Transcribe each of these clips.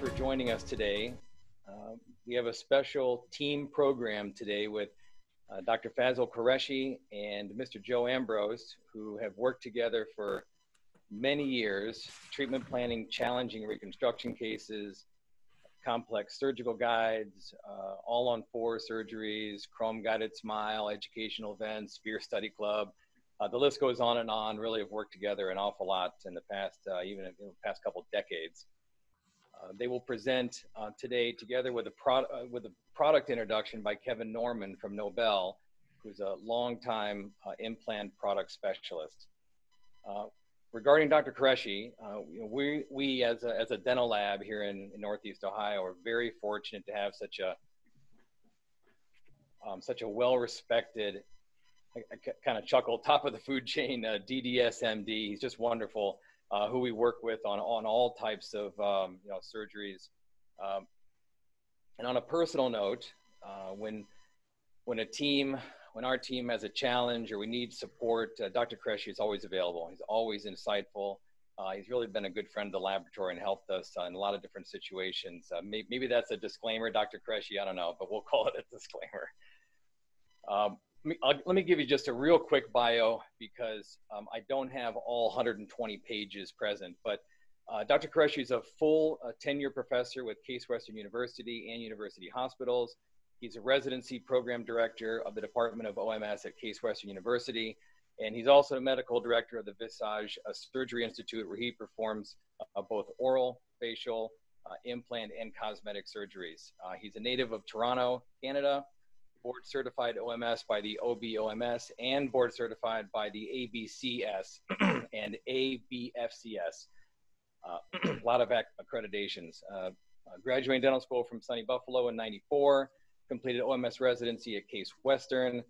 for joining us today. We have a special team program today with Dr. Faisal Quereshy and Mr. Joe Ambrose, who have worked together for many years, treatment planning, challenging reconstruction cases, complex surgical guides, all-on-4 surgeries, Chrome Guided Smile, educational events, Spear Study Club. The list goes on and on. Really have worked together an awful lot in the past, even in the past couple decades. They will present today together with a product introduction by Kevin Norman from Nobel, who's a longtime implant product specialist. Regarding Dr. Qureshi, we as a dental lab here in Northeast Ohio are very fortunate to have such a well-respected, I kind of chuckle, top of the food chain DDSMD. He's just wonderful, who we work with on all types of surgeries. And on a personal note, when our team has a challenge or we need support, Dr. Qureshi is always available. He's always insightful. He's really been a good friend of the laboratory and helped us in a lot of different situations. Maybe that's a disclaimer, Dr. Qureshi, I don't know, but we'll call it a disclaimer. Let me give you just a real quick bio because I don't have all 120 pages present, but Dr. Qureshi is a full tenure professor with Case Western University and University Hospitals. He's a residency program director of the Department of OMS at Case Western University, and he's also a medical director of the Visage Surgery Institute, where he performs both oral, facial, implant, and cosmetic surgeries. He's a native of Toronto, Canada, board certified OMS by the OBOMS and board certified by the ABCS and ABFCS. A lot of accreditations. Graduating dental school from SUNY Buffalo in '94, completed OMS residency at Case Western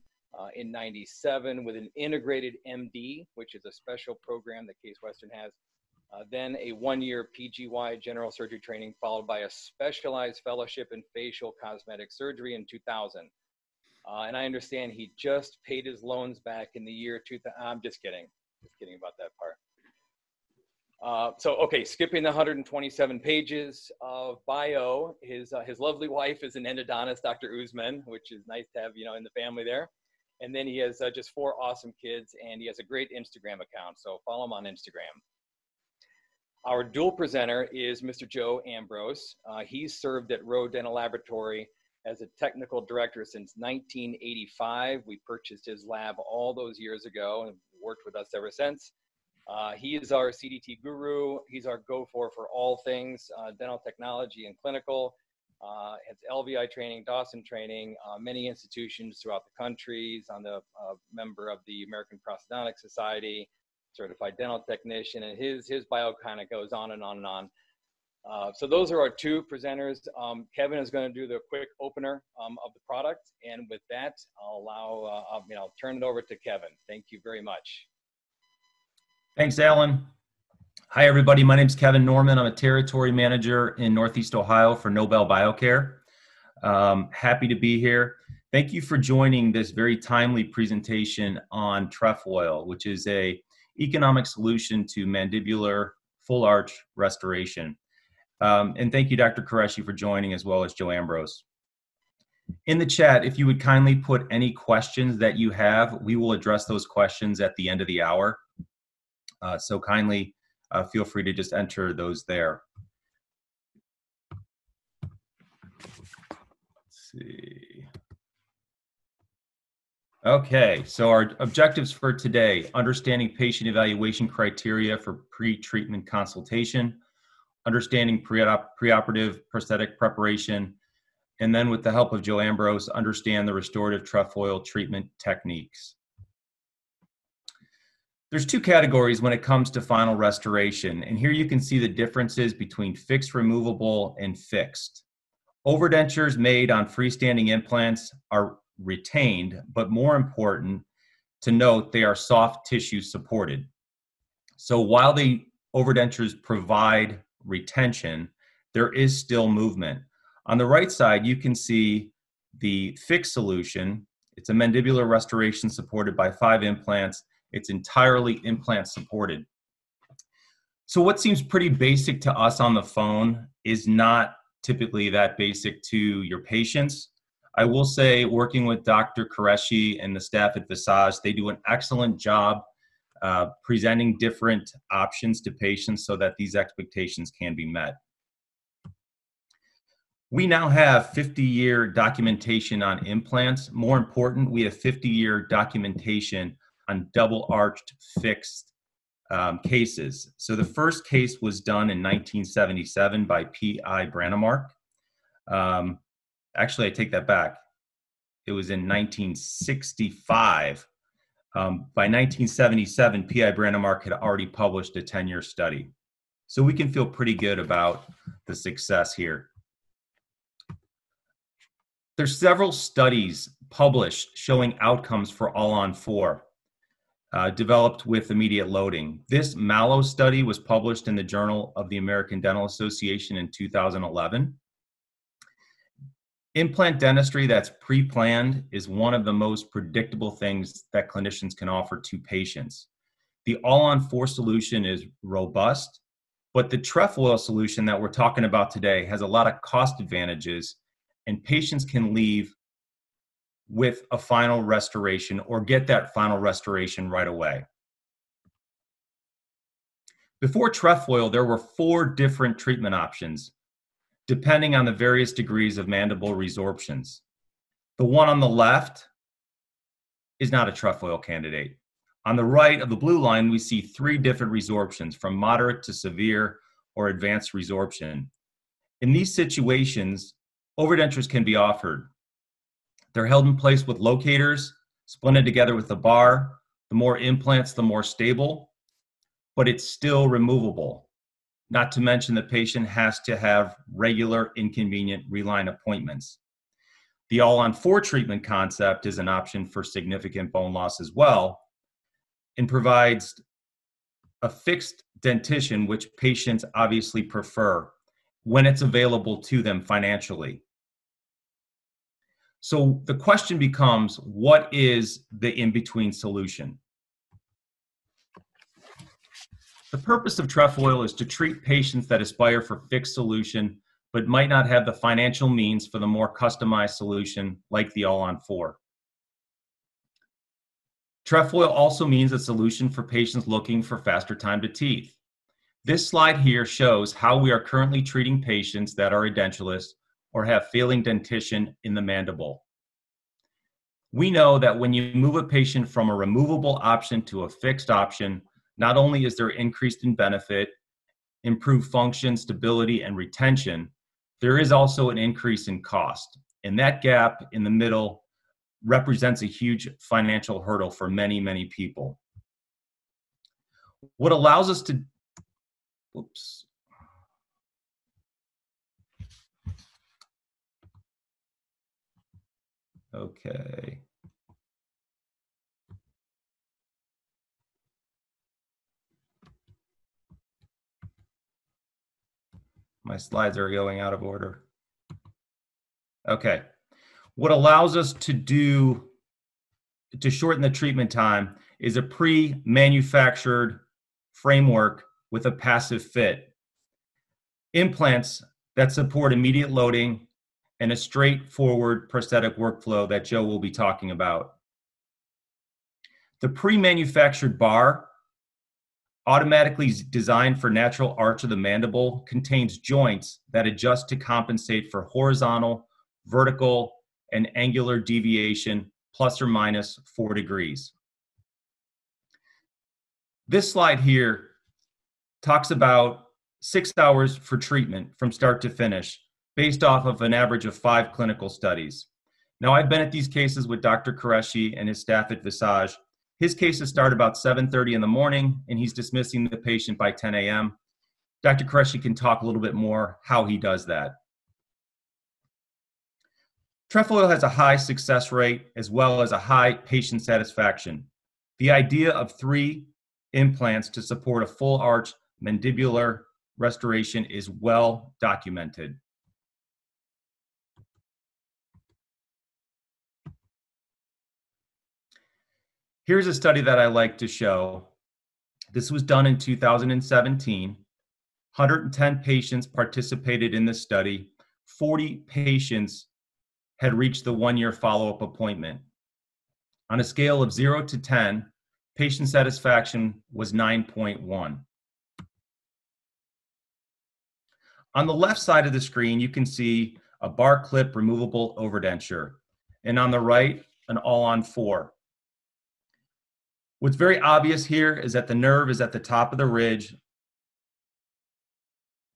in '97 with an integrated MD, which is a special program that Case Western has. Then a one-year PGY general surgery training followed by a specialized fellowship in facial cosmetic surgery in 2000. And I understand he just paid his loans back in the year 2000. I'm just kidding. Just kidding about that part. So, okay, skipping the 127 pages of bio, his lovely wife is an endodontist, Dr. Usman, which is nice to have, in the family there. And then he has just four awesome kids, and he has a great Instagram account. So follow him on Instagram. Our dual presenter is Mr. Joe Ambrose. He's served at Roe Dental Laboratory as a technical director since 1985. We purchased his lab all those years ago and worked with us ever since. He is our CDT guru. He's our go-for all things dental technology and clinical. It's LVI training, Dawson training, many institutions throughout the country. He's on the member of the American Prosthodontic Society, certified dental technician, and his bio kind of goes on and on and on. So those are our two presenters. Kevin is going to do the quick opener of the product, and with that, I'll turn it over to Kevin. Thank you very much. Thanks, Alan. Hi, everybody. My name is Kevin Norman. I'm a territory manager in Northeast Ohio for Nobel Biocare. Happy to be here. Thank you for joining this very timely presentation on Trefoil, which is an economic solution to mandibular full arch restoration. And thank you, Dr. Qureshi, for joining, as well as Joe Ambrose. In the chat, if you would kindly put any questions that you have, we will address those questions at the end of the hour. So kindly feel free to just enter those there. Let's see. Okay, so our objectives for today: understanding patient evaluation criteria for pre-treatment consultation, understanding preoperative prosthetic preparation, and then with the help of Joe Ambrose, understand the restorative trefoil treatment techniques. There's two categories when it comes to final restoration, and here you can see the differences between fixed, removable, and fixed. Overdentures made on freestanding implants are retained, but more important to note, they are soft tissue supported. So while the overdentures provide retention, there is still movement. On the right side, you can see the fixed solution. It's a mandibular restoration supported by 5 implants. It's entirely implant supported. So what seems pretty basic to us on the phone is not typically that basic to your patients. I will say, working with Dr. Qureshi and the staff at Visage, they do an excellent job presenting different options to patients so that these expectations can be met. We now have 50-year documentation on implants. More important, we have 50-year documentation on double-arched fixed cases. So the first case was done in 1977 by P.I. Brånemark. Actually, I take that back. It was in 1965. By 1977, P.I. Brånemark had already published a 10-year study. So we can feel pretty good about the success here. There's several studies published showing outcomes for All-On-4. Developed with immediate loading. This Malo study was published in the Journal of the American Dental Association in 2011. Implant dentistry that's pre-planned is one of the most predictable things that clinicians can offer to patients. The All-On-4 solution is robust, but the Trefoil solution that we're talking about today has a lot of cost advantages, and patients can leave with a final restoration or get that final restoration right away. Before Trefoil, there were 4 different treatment options depending on the various degrees of mandible resorptions. The one on the left is not a Trefoil candidate. On the right of the blue line, we see 3 different resorptions, from moderate to severe or advanced resorption. In these situations, overdentures can be offered. They're held in place with locators, splinted together with the bar. The more implants, the more stable, but it's still removable. Not to mention the patient has to have regular, inconvenient reline appointments. The All-On-4 treatment concept is an option for significant bone loss as well, and provides a fixed dentition, which patients obviously prefer when it's available to them financially. So the question becomes, what is the in-between solution? The purpose of Trefoil is to treat patients that aspire for fixed solution but might not have the financial means for the more customized solution like the All-On-4. Trefoil also means a solution for patients looking for faster time to teeth. This slide here shows how we are currently treating patients that are edentulous or have failing dentition in the mandible. We know that when you move a patient from a removable option to a fixed option, not only is there increased in benefit, improved function, stability, and retention, there is also an increase in cost. And that gap in the middle represents a huge financial hurdle for many, many people. What allows us to, Okay. My slides are going out of order. Okay. What allows us to shorten the treatment time is a pre-manufactured framework with a passive fit. Implants that support immediate loading and a straightforward prosthetic workflow that Joe will be talking about. The pre-manufactured bar, automatically designed for natural arch of the mandible, contains joints that adjust to compensate for horizontal, vertical, and angular deviation, plus or minus 4 degrees. This slide here talks about 6 hours for treatment from start to finish, based off of an average of 5 clinical studies. Now, I've been at these cases with Dr. Qureshi and his staff at Visage. His cases start about 7:30 in the morning, and he's dismissing the patient by 10 a.m. Dr. Qureshi can talk a little bit more how he does that. Trefoil has a high success rate as well as a high patient satisfaction. The idea of 3 implants to support a full arch mandibular restoration is well documented. Here's a study that I like to show This was done in 2017. 110 patients participated in this study. 40 patients had reached the one-year follow-up appointment. On a scale of 0 to 10, patient satisfaction was 9.1. On the left side of the screen, you can see a bar clip removable overdenture, and on the right, an All-On-4. What's very obvious here is that the nerve is at the top of the ridge.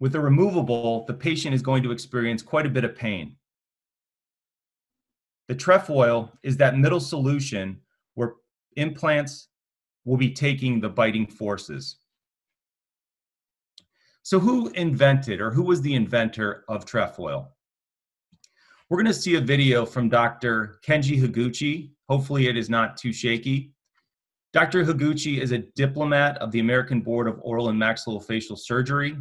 With the removable, the patient is going to experience quite a bit of pain. The trefoil is that middle solution where implants will be taking the biting forces. So who invented, or who was the inventor of trefoil? We're going to see a video from Dr. Kenji Higuchi. Hopefully it is not too shaky. Dr. Higuchi is a diplomat of the American Board of Oral and Maxillofacial Surgery.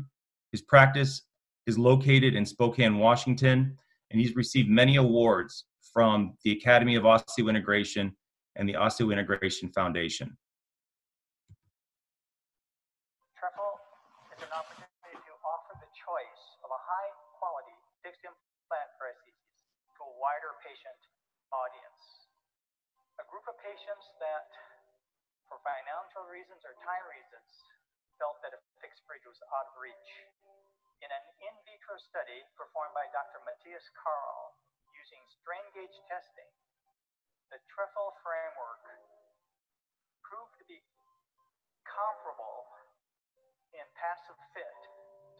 His practice is located in Spokane, Washington, and he's received many awards from the Academy of Osteointegration and the Osteointegration Foundation. Patients that, for financial reasons or time reasons, felt that a fixed bridge was out of reach. In an in vitro study performed by Dr. Matthias Karl using strain gauge testing, the trefoil framework proved to be comparable in passive fit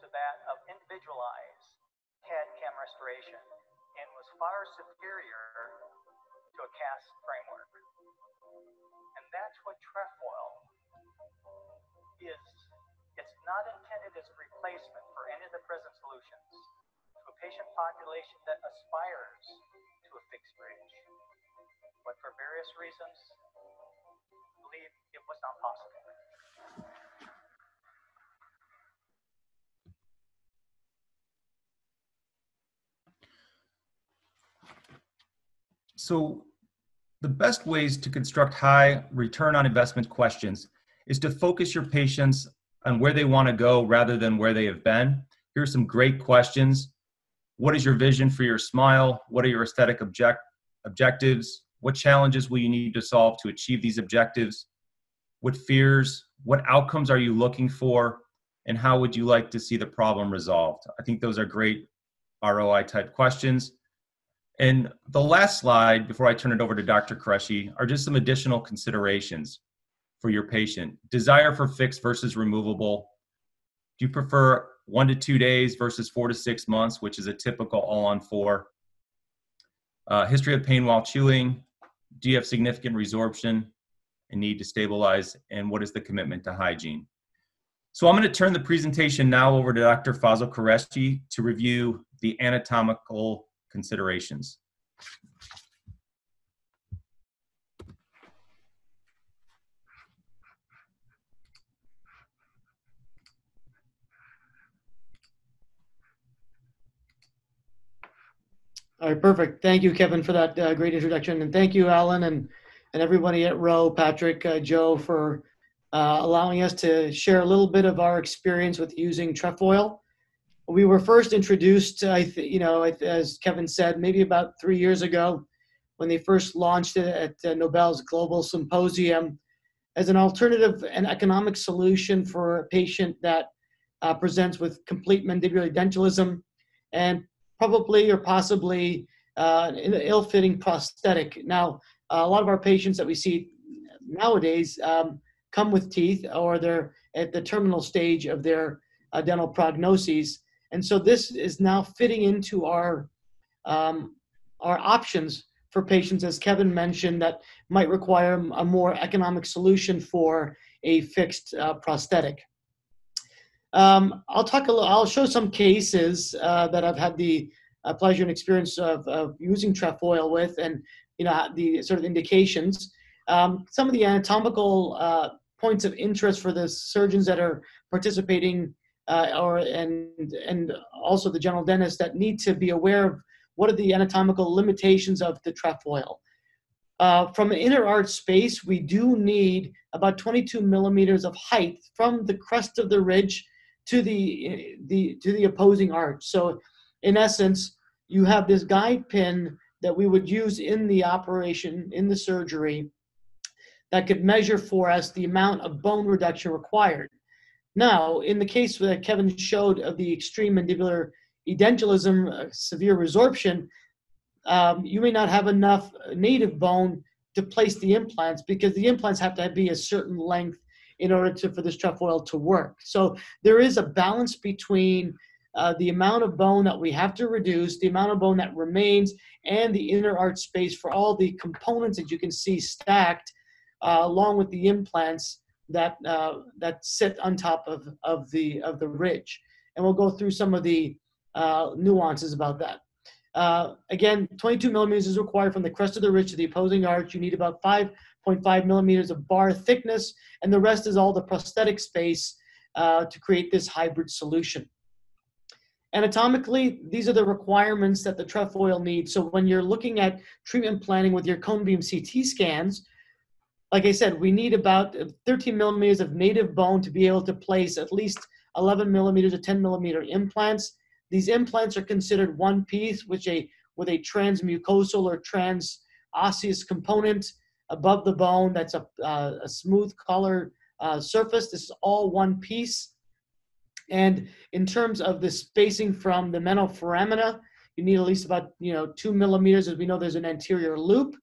to that of individualized CAD/CAM restoration and was far superior to a cast framework. And that's what trefoil is. It's not intended as a replacement for any of the present solutions to a patient population that aspires to a fixed bridge, but for various reasons, believe it was not possible. So the best ways to construct high return on investment questions is to focus your patients on where they want to go rather than where they have been. Here are some great questions. What is your vision for your smile? What are your aesthetic objectives? What challenges will you need to solve to achieve these objectives? What fears, what outcomes are you looking for? And how would you like to see the problem resolved? I think those are great ROI type questions. And the last slide, before I turn it over to Dr. Qureshi, are just some additional considerations for your patient. Desire for fixed versus removable. Do you prefer 1 to 2 days versus 4 to 6 months, which is a typical All-On-4? History of pain while chewing. Do you have significant resorption and need to stabilize? And what is the commitment to hygiene? So I'm going to turn the presentation now over to Dr. Faisal Qureshi to review the anatomical considerations. All right, perfect. Thank you, Kevin, for that great introduction. And thank you, Alan, and everybody at Roe, Patrick, Joe, for allowing us to share a little bit of our experience with using trefoil. We were first introduced, as Kevin said, maybe about 3 years ago when they first launched it at Nobel's Global Symposium as an alternative and economic solution for a patient that presents with complete mandibular dentulism and probably or possibly an ill-fitting prosthetic. Now, a lot of our patients that we see nowadays come with teeth or they're at the terminal stage of their dental prognoses. And so this is now fitting into our options for patients, as Kevin mentioned, that might require a more economic solution for a fixed prosthetic. I'll show some cases that I've had the pleasure and experience of using trefoil with, and the sort of indications. Some of the anatomical points of interest for the surgeons that are participating. And also the general dentists that need to be aware of what are the anatomical limitations of the trefoil. From an inner arch space, we do need about 22 millimeters of height from the crest of the ridge to the opposing arch. So in essence, you have this guide pin that we would use in the operation, in the surgery, that could measure for us the amount of bone reduction required. Now, in the case that Kevin showed of the extreme mandibular edentulism, severe resorption, you may not have enough native bone to place the implants because the implants have to be a certain length in order to, for this trefoil to work. So there is a balance between the amount of bone that we have to reduce, the amount of bone that remains, and the inner arch space for all the components that you can see stacked along with the implants that, that sit on top of the ridge. And we'll go through some of the nuances about that. Again, 22 millimeters is required from the crest of the ridge to the opposing arch. You need about 5.5 millimeters of bar thickness, and the rest is all the prosthetic space to create this hybrid solution. Anatomically, these are the requirements that the trefoil needs. So when you're looking at treatment planning with your cone beam CT scans, like I said, we need about 13 millimeters of native bone to be able to place at least 11 millimeters or 10 millimeter implants. These implants are considered one piece with a transmucosal or transosseous component above the bone that's a smooth color surface. This is all one piece. And in terms of the spacing from the menoforamina, you need at least about 2 millimeters, as we know there's an anterior loop.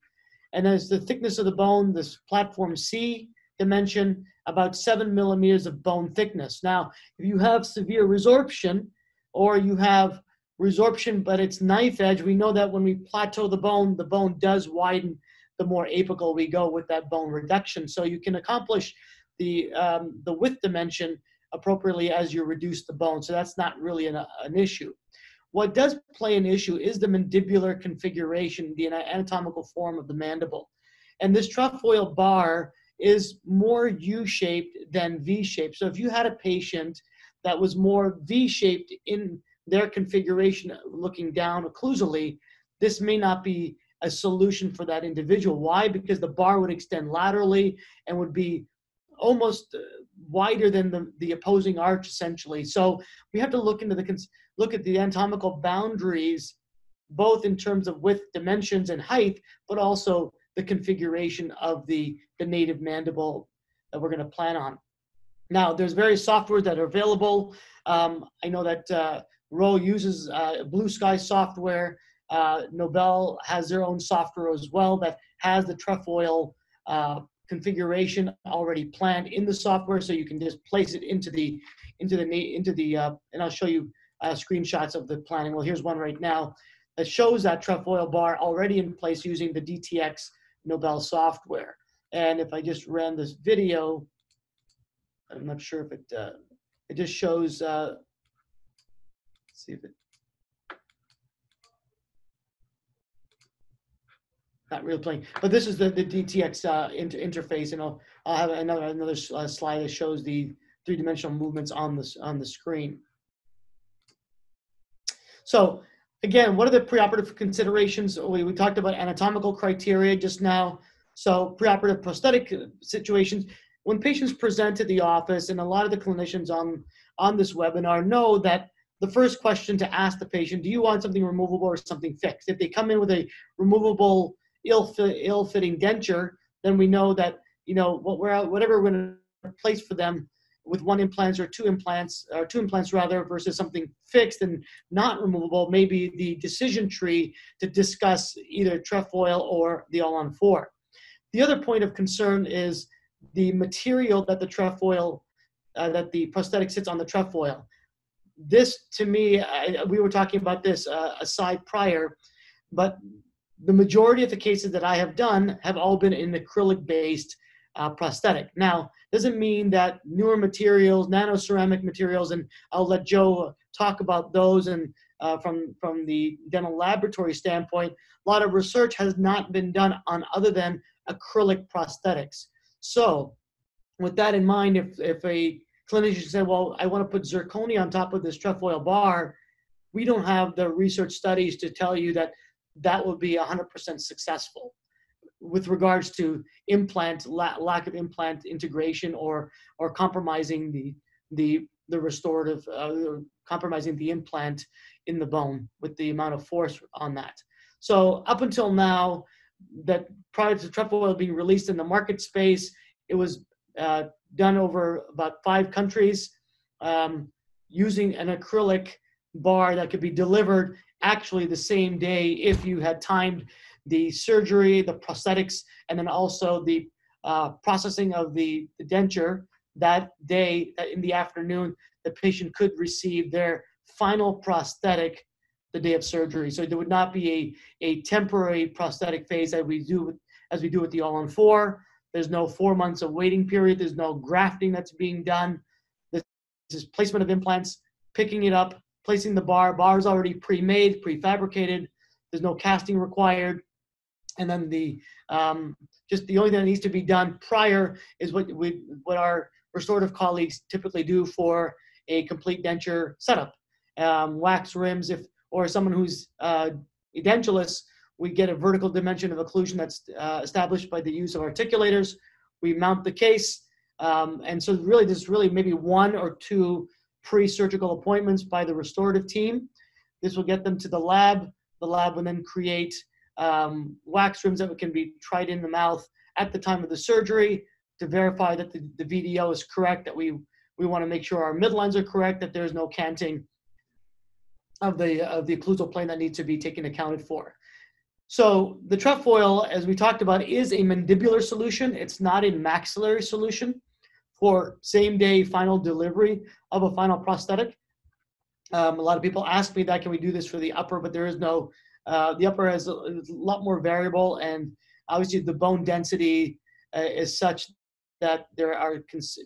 And as the thickness of the bone, this platform C dimension, about 7 millimeters of bone thickness. Now, if you have severe resorption, or you have resorption, but it's knife edge, we know that when we plateau the bone does widen the more apical we go with that bone reduction. So you can accomplish the width dimension appropriately as you reduce the bone. So that's not really an issue. What does play an issue is the mandibular configuration, the anatomical form of the mandible. And this trefoil bar is more U-shaped than V-shaped. So if you had a patient that was more V-shaped in their configuration, looking down occlusally, this may not be a solution for that individual. Why? Because the bar would extend laterally and would be almost wider than the opposing arch, essentially. So we have to look into look at the anatomical boundaries, both in terms of width, dimensions, and height, but also the configuration of the native mandible that we're going to plan on. Now, there's various software that are available. I know that Roe uses Blue Sky software. Nobel has their own software as well that has the trefoil configuration already planned in the software, so you can just place it into the and I'll show you screenshots of the planning. Well, here's one right now that shows that trefoil bar already in place using the DTX Nobel software. And if I just ran this video, I'm not sure if it, it just shows, let's see if it, not really playing, but this is the DTX interface, and I'll have another slide that shows the three-dimensional movements on the screen. So again, what are the preoperative considerations? We talked about anatomical criteria just now. So preoperative prosthetic situations. When patients present at the office, and a lot of the clinicians on this webinar know that the first question to ask the patient, do you want something removable or something fixed? If they come in with a removable, ill-fitting denture, then we know that, whatever we're going to replace for them with one implant or two implants versus something fixed and not removable, may be the decision tree to discuss either trefoil or the All-On-4. The other point of concern is the material that the trefoil, that the prosthetic sits on the trefoil. This, to me, we were talking about this aside prior, but the majority of the cases that I have done have all been in acrylic-based prosthetic. Now, doesn't mean that newer materials, nano-ceramic materials, and I'll let Joe talk about those, and from the dental laboratory standpoint, a lot of research has not been done on other than acrylic prosthetics. So with that in mind, if a clinician said, well, I want to put zirconia on top of this trefoil bar, we don't have the research studies to tell you that that will be 100% successful. with regards to implant, lack of implant integration, or compromising the restorative, compromising the implant in the bone with the amount of force on that. So up until now, that prior to Trefoil being released in the market space, it was done over about 5 countries using an acrylic bar that could be delivered actually the same day if you had timed the surgery, the prosthetics, and then also the processing of the denture that day. In the afternoon, the patient could receive their final prosthetic the day of surgery. So there would not be a temporary prosthetic phase that we do with, as we do with the All-On-4. There's no 4 months of waiting period. There's no grafting that's being done. This is placement of implants, picking it up, placing the bar. Bar's already pre-made, prefabricated. There's no casting required. And then the just the only thing that needs to be done prior is what our restorative colleagues typically do for a complete denture setup. Wax rims, if or someone who's a dentulous, we get a vertical dimension of occlusion that's established by the use of articulators. We mount the case, and so really there's really maybe 1 or 2 pre-surgical appointments by the restorative team. This will get them to the lab. The lab will then create wax rims that can be tried in the mouth at the time of the surgery to verify that the VDO is correct, that we wanna make sure our midlines are correct, that there's no canting of the occlusal plane that needs to be taken accounted for. So the Trefoil, as we talked about, is a mandibular solution. It's not a maxillary solution for same day final delivery of a final prosthetic. A lot of people ask me that, can we do this for the upper? But there is no, the upper is a lot more variable, and obviously the bone density is such that there are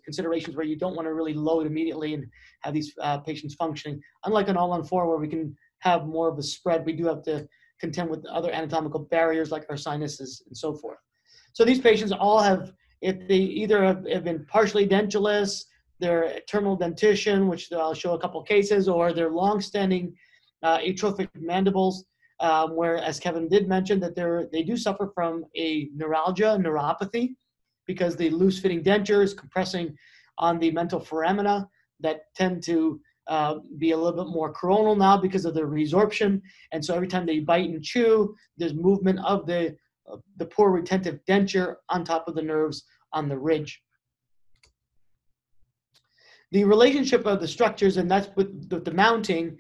considerations where you don't want to really load immediately and have these patients functioning. Unlike an All-On-4 where we can have more of a spread, we do have to contend with other anatomical barriers like our sinuses and so forth. So these patients all have, if they either have been partially dentulous, they're terminal dentition, which I'll show a couple cases, or they're long-standing atrophic mandibles, where, as Kevin did mention, that they do suffer from a neuralgia, neuropathy, because the loose-fitting dentures compressing on the mental foramina that tend to be a little bit more coronal now because of the resorption. And so every time they bite and chew, there's movement of the poor retentive denture on top of the nerves on the ridge. The relationship of the structures, and that's with the mounting,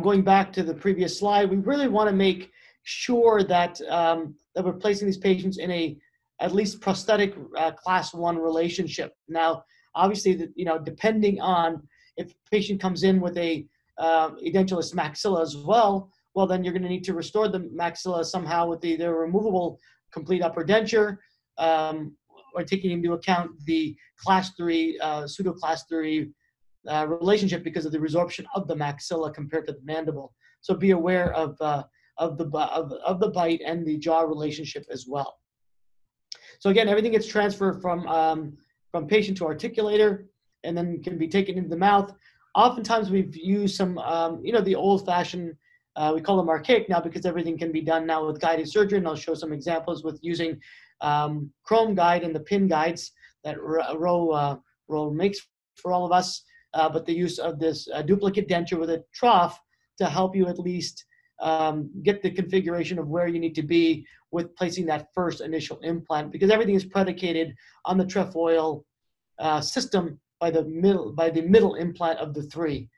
going back to the previous slide, we really want to make sure that, that we're placing these patients in a at least prosthetic class 1 relationship. Now, obviously, you know, depending on if a patient comes in with a dentulous maxilla as well, well, then you're going to need to restore the maxilla somehow with either a removable complete upper denture, or taking into account the class 3, pseudo class 3 relationship because of the resorption of the maxilla compared to the mandible. So be aware of the bite and the jaw relationship as well. So again, everything gets transferred from patient to articulator, and then can be taken into the mouth. Oftentimes we've used some, you know, the old-fashioned, we call them archaic now because everything can be done now with guided surgery, and I'll show some examples with using Chrome Guide and the pin guides that Roe makes for all of us, but the use of this duplicate denture with a trough to help you at least get the configuration of where you need to be with placing that first initial implant, because everything is predicated on the Trefoil system by the middle implant of the 3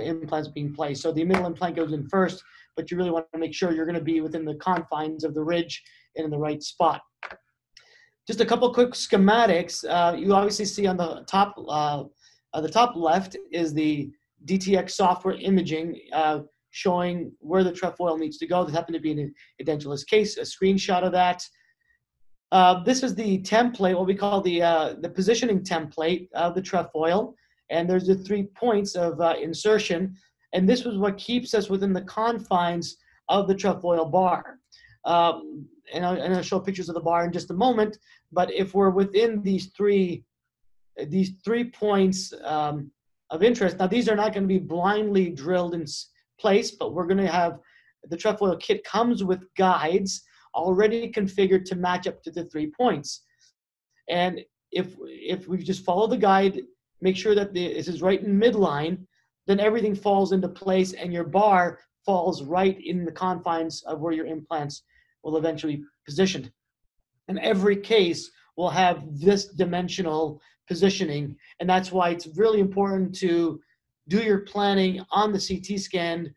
implants being placed. So the middle implant goes in first, but you really want to make sure you're going to be within the confines of the ridge and in the right spot. Just a couple quick schematics. You obviously see on the top left is the DTX software imaging, showing where the Trefoil needs to go. This happened to be in a dentulous case, a screenshot of that. This is the template, what we call the positioning template of the Trefoil, and there's the 3 points of insertion, and this was what keeps us within the confines of the Trefoil bar. And I'll show pictures of the bar in just a moment, but if we're within these three points of interest, now these are not going to be blindly drilled in place, but we're going to have the Trefoil kit comes with guides already configured to match up to the 3 points. And if we just follow the guide, make sure that this is right in midline, then everything falls into place and your bar falls right in the confines of where your implants will eventually be positioned. And every case will have this dimensional positioning. And that's why it's really important to do your planning on the CT scan,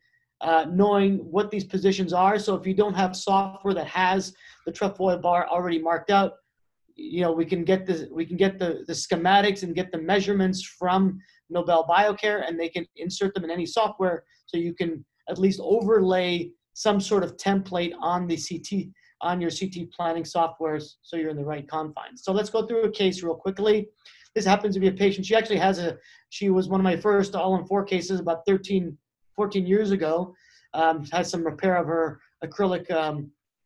knowing what these positions are. So if you don't have software that has the trefoil bar already marked out, you know, we can get the schematics and get the measurements from Nobel Biocare, and they can insert them in any software, so you can at least overlay some sort of template on the CT, on your CT planning software, so you're in the right confines. So let's go through a case real quickly. This happens to be a patient. She actually has a, she was one of my first All-On-4 cases about 13, 14 years ago. Has some repair of her acrylic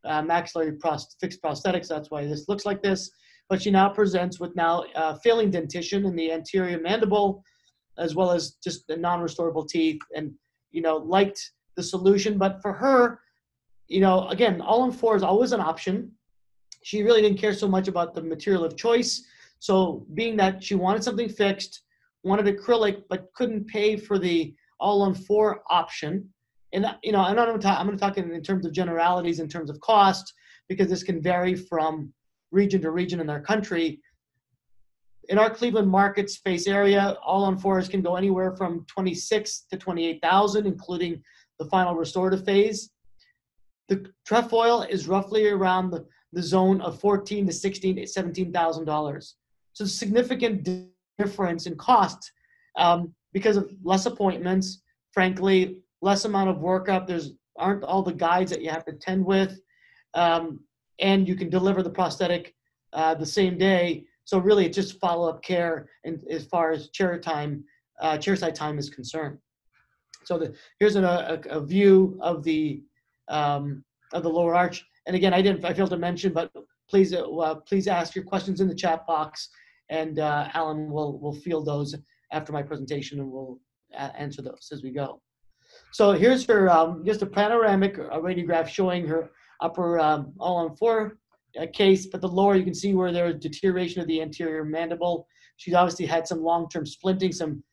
maxillary fixed prosthetics. That's why this looks like this. But she now presents with now failing dentition in the anterior mandible, as well as just the non-restorable teeth, and, you know, liked the solution. But for her, you know, again, All-On-4 is always an option. She really didn't care so much about the material of choice. So being that she wanted something fixed, wanted acrylic, but couldn't pay for the All-On-4 option. And, you know, I'm going to talk in terms of generalities, in terms of cost, because this can vary from region to region in our country. In our Cleveland market space area, All-On-4s can go anywhere from $26,000 to $28,000, including the final restorative phase. The trefoil is roughly around the zone of $14,000 to $17,000. So significant difference in cost because of less appointments, frankly, less amount of workup. There's aren't all the guides that you have to tend with, and you can deliver the prosthetic the same day. So really, it's just follow-up care, and as far as chairside time is concerned. So here's a view of the lower arch. And again, I failed to mention, but please please ask your questions in the chat box, and Alan will field those after my presentation, and we'll answer those as we go. So here's her, just a panoramic radiograph showing her upper All-On-4 case, but the lower you can see where there is deterioration of the anterior mandible. She's obviously had some long-term splinting, some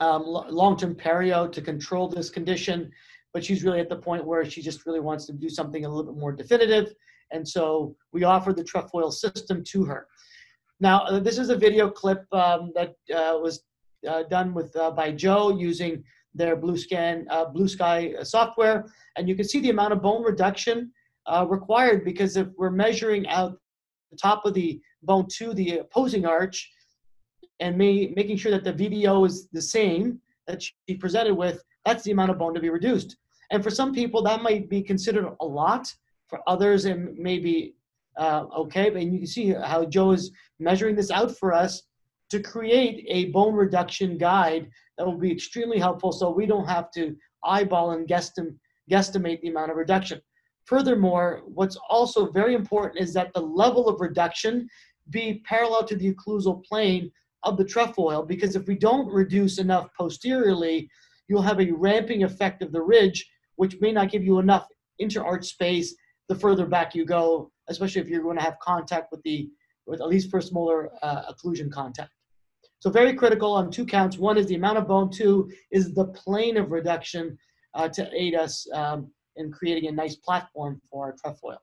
long-term perio to control this condition, but she's really at the point where she just really wants to do something a little bit more definitive, and so we offered the trefoil system to her. Now, this is a video clip that was done with by Joe using their Blue Sky software, and you can see the amount of bone reduction required, because if we're measuring out the top of the bone to the opposing arch, and making sure that the VBO is the same that she presented with, that's the amount of bone to be reduced. And for some people, that might be considered a lot. For others, it may be okay, but you can see how Joe is measuring this out for us to create a bone reduction guide that will be extremely helpful, so we don't have to eyeball and guesstimate the amount of reduction. Furthermore, what's also very important is that the level of reduction be parallel to the occlusal plane of the trefoil, because if we don't reduce enough posteriorly, you'll have a ramping effect of the ridge, which may not give you enough interarch space the further back you go, especially if you're going to have contact with the, with at least first molar occlusion contact. So very critical on two counts. One is the amount of bone, two is the plane of reduction to aid us in creating a nice platform for our trefoil.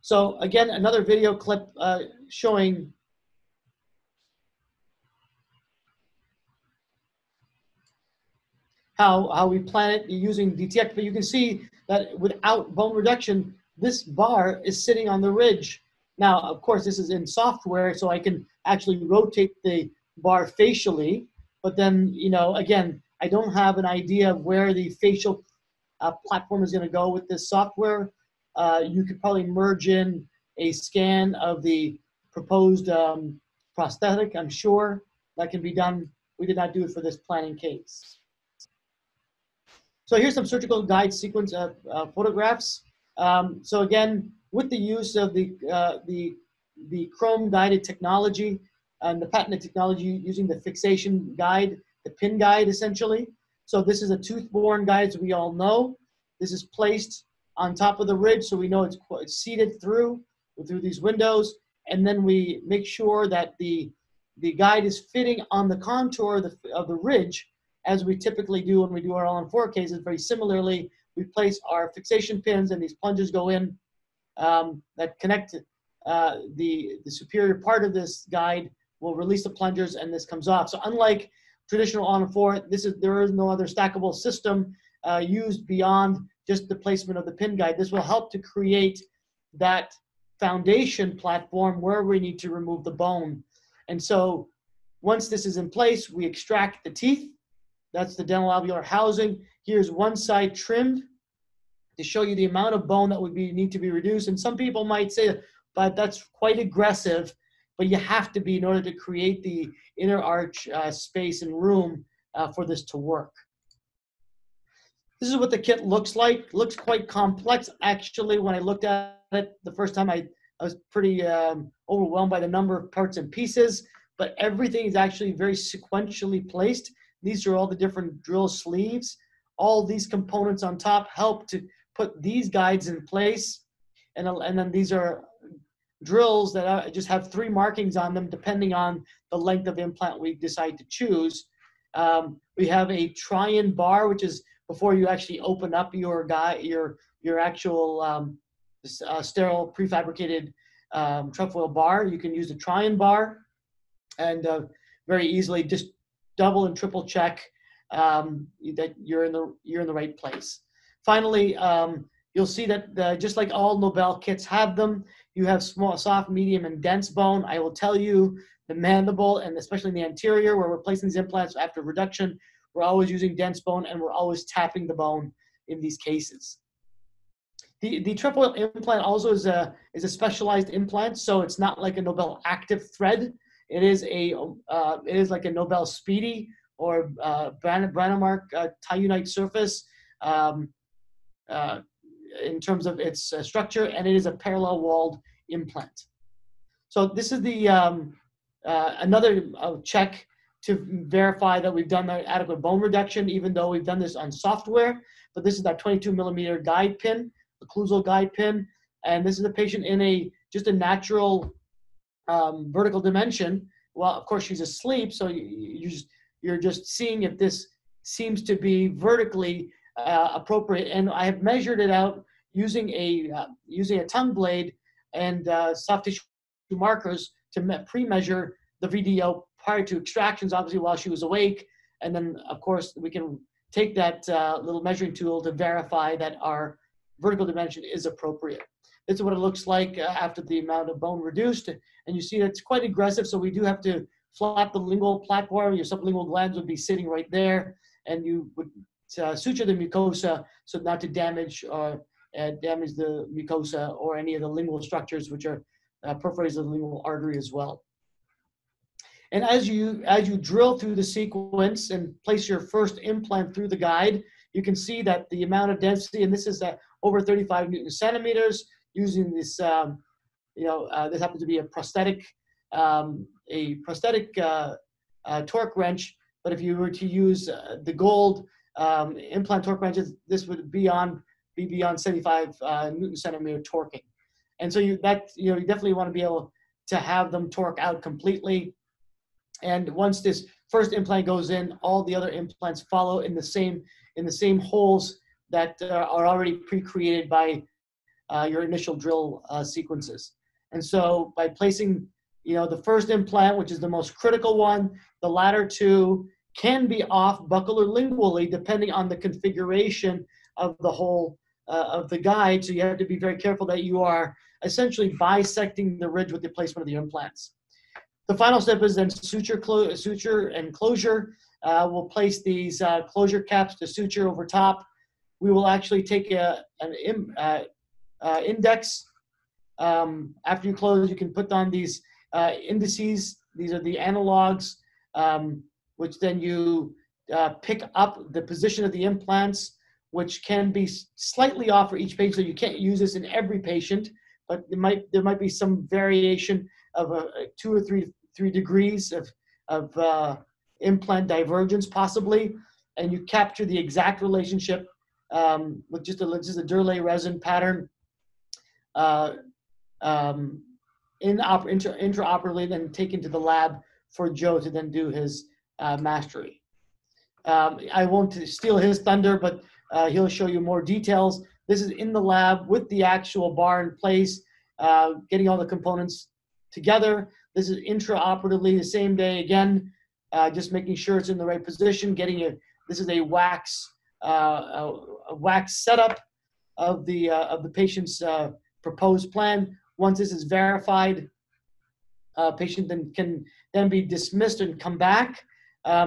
So again, another video clip showing how we plan it using DTX, but you can see that without bone reduction, this bar is sitting on the ridge. Now, of course, this is in software, so I can actually rotate the bar facially, but then, you know, again, I don't have an idea of where the facial platform is gonna go with this software. You could probably merge in a scan of the proposed prosthetic, I'm sure. That can be done. We did not do it for this planning case. So here's some surgical guide sequence photographs. So again, with the use of the Chrome guided technology and the patented technology using the fixation guide, the pin guide essentially. So this is a tooth-borne guide, as we all know. This is placed on top of the ridge so we know it's seated through these windows, and then we make sure that the guide is fitting on the contour of the ridge, as we typically do when we do our All-On-4 cases. Very similarly, we place our fixation pins, and these plunges go in that connect the superior part of this guide. We'll release the plungers, and this comes off. So unlike traditional All-On-4, there is no other stackable system used beyond just the placement of the pin guide. This will help to create that foundation platform where we need to remove the bone. And so once this is in place, we extract the teeth. That's the dental alveolar housing. Here's one side trimmed to show you the amount of bone that would need to be reduced. And some people might say, but that's quite aggressive, but you have to be in order to create the inner arch space and room for this to work. This is what the kit looks like. Looks quite complex, actually. When I looked at it the first time, I was pretty overwhelmed by the number of parts and pieces, but everything is actually very sequentially placed. These are all the different drill sleeves. All these components on top help to put these guides in place. And then these are drills that just have three markings on them depending on the length of implant we decide to choose. We have a try-in bar, which is before you actually open up your guide, your actual sterile prefabricated trefoil bar. You can use the try-in bar and very easily just double and triple check that you're in the right place. Finally, you'll see that just like all Nobel kits have them, you have small, soft, medium, and dense bone. I will tell you the mandible, and especially in the anterior where we're placing these implants after reduction, we're always using dense bone, and we're always tapping the bone in these cases. The trefoil implant also is a specialized implant, so it's not like a Nobel active thread. It is like a Nobel Speedy or Brånemark Tyenite surface in terms of its structure, and it is a parallel-walled implant. So this is the another check to verify that we've done the adequate bone reduction, even though we've done this on software. But this is that 22mm guide pin, occlusal guide pin, and this is the patient in just a natural vertical dimension. Well, of course she's asleep, so you're just seeing if this seems to be vertically appropriate. And I have measured it out using a tongue blade and soft tissue markers to pre-measure the VDO prior to extractions, obviously while she was awake. And then of course we can take that little measuring tool to verify that our vertical dimension is appropriate. This is what it looks like after the amount of bone reduced. And you see that's quite aggressive, so we do have to flap the lingual platform. Your sublingual glands would be sitting right there, and you would suture the mucosa so not to damage the mucosa or any of the lingual structures, which are perforates of the lingual artery as well. And as you drill through the sequence and place your first implant through the guide, you can see that the amount of density, and this is over 35 Newton centimeters, using this, this happens to be a prosthetic torque wrench, but if you were to use the gold implant torque wrenches, this would be beyond 75 Newton centimeter torquing. And so you definitely want to be able to have them torque out completely. And once this first implant goes in, all the other implants follow in the same holes that are already pre-created by your initial drill sequences. And so by placing the first implant, which is the most critical one, the latter two can be off buccal or lingually depending on the configuration of the whole of the guide. So you have to be very careful that you are essentially bisecting the ridge with the placement of the implants. The final step is then suture and closure. We'll place these closure caps to suture over top. We will actually take an index. After you close, you can put on these indices. These are the analogs, which then you pick up the position of the implants, which can be slightly off for each patient. So you can't use this in every patient, but there might be some variation of 2 or 3 degrees of implant divergence possibly, and you capture the exact relationship with just a Durolay resin pattern intraoperatively, then taken to the lab for Joe to then do his mastery. I won't steal his thunder, but he'll show you more details. This is in the lab with the actual bar in place, getting all the components together. This is intraoperatively the same day again, just making sure it's in the right position, getting it. This is a wax setup of the patient's proposed plan. Once this is verified, patient then can then be dismissed and come back.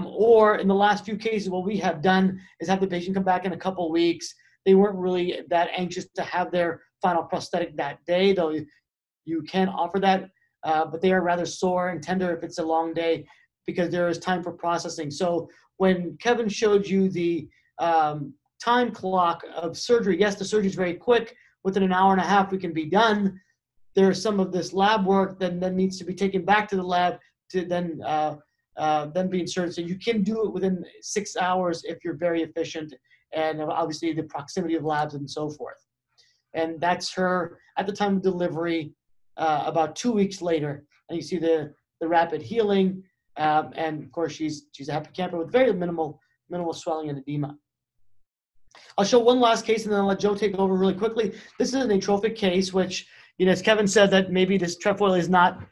Or in the last few cases, what we have done is have the patient come back in a couple of weeks. They weren't really that anxious to have their final prosthetic that day, though you can offer that, but they are rather sore and tender if it's a long day because there is time for processing. So when Kevin showed you the time clock of surgery, yes, the surgery is very quick. Within an hour and a half, we can be done. There is some of this lab work that then needs to be taken back to the lab to then being inserted. So you can do it within 6 hours if you're very efficient, and obviously the proximity of labs and so forth. And that's her at the time of delivery, about 2 weeks later. And you see the rapid healing, and of course she's a happy camper with very minimal swelling and edema. I'll show one last case and then I'll let Joe take over really quickly. This is an atrophic case, which, you know, as Kevin said, that maybe this trefoil is not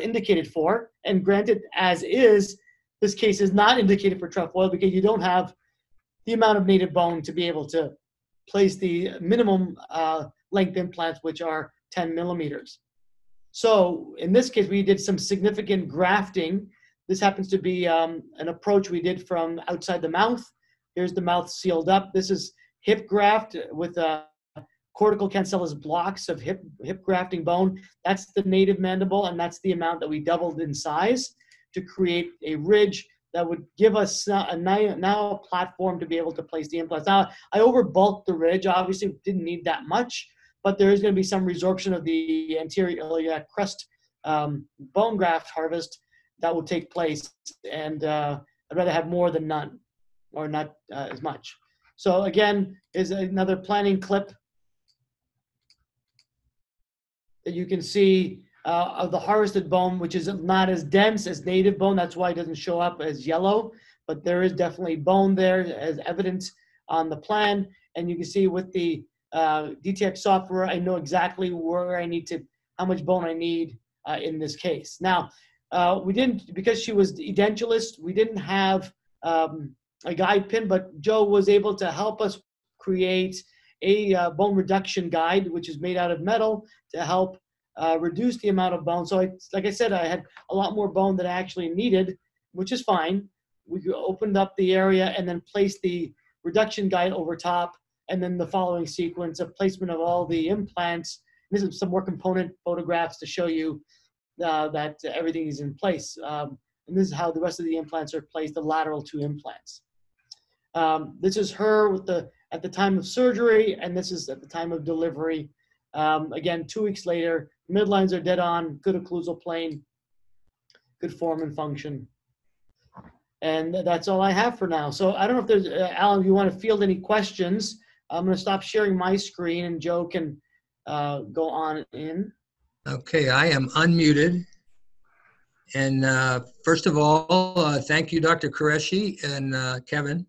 indicated for, and granted, as is, this case is not indicated for trefoil because you don't have the amount of native bone to be able to place the minimum length implants, which are 10 millimeters. So in this case, we did some significant grafting. This happens to be an approach we did from outside the mouth. Here's the mouth sealed up. This is hip graft with cortical cancellous blocks of hip grafting bone. That's the native mandible, and that's the amount that we doubled in size to create a ridge that would give us now a platform to be able to place the implants. Now, I overbulked the ridge. Obviously, didn't need that much, but there is going to be some resorption of the anterior iliac crest bone graft harvest that will take place, and I'd rather have more than none, or not as much. So again, is another planning clip that you can see of the harvested bone, which is not as dense as native bone. That's why it doesn't show up as yellow, but there is definitely bone there as evident on the plan. And you can see with the DTX software, I know exactly where I need to, how much bone I need in this case. Now, we didn't, because she was the edentulous, we didn't have a guide pin, but Joe was able to help us create a bone reduction guide, which is made out of metal to help reduce the amount of bone. So like I said, I had a lot more bone than I actually needed, which is fine. We opened up the area and then placed the reduction guide over top, and then the following sequence of placement of all the implants. This is some more component photographs to show you that everything is in place. And this is how the rest of the implants are placed, the lateral two implants. This is her with the at the time of surgery, and this is at the time of delivery. Again, 2 weeks later, midlines are dead on, good occlusal plane, good form and function. And that's all I have for now. So I don't know if there's, Alan, if you want to field any questions. I'm going to stop sharing my screen and Joe can go on in. Okay, I am unmuted. And first of all, thank you, Dr. Qureshi and Kevin,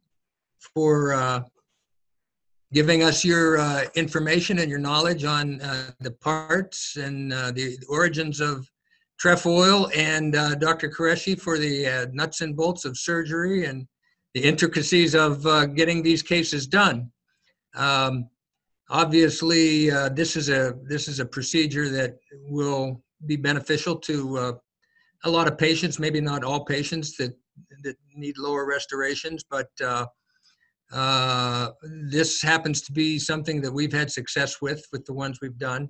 for giving us your information and your knowledge on the parts and the origins of trefoil, and Dr. Qureshi for the nuts and bolts of surgery and the intricacies of getting these cases done. Obviously, this is a procedure that will be beneficial to a lot of patients, maybe not all patients that need lower restorations, but this happens to be something that we've had success with the ones we've done.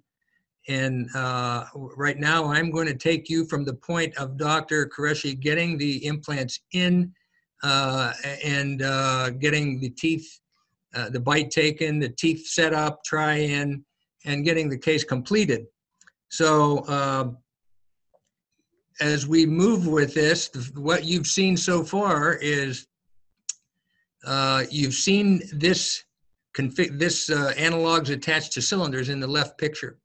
And right now, I'm going to take you from the point of Dr. Qureshi getting the implants in and getting the teeth, the bite taken, the teeth set up, try in, and getting the case completed. So as we move with this, what you've seen so far is you've seen this This analog's attached to cylinders in the left picture.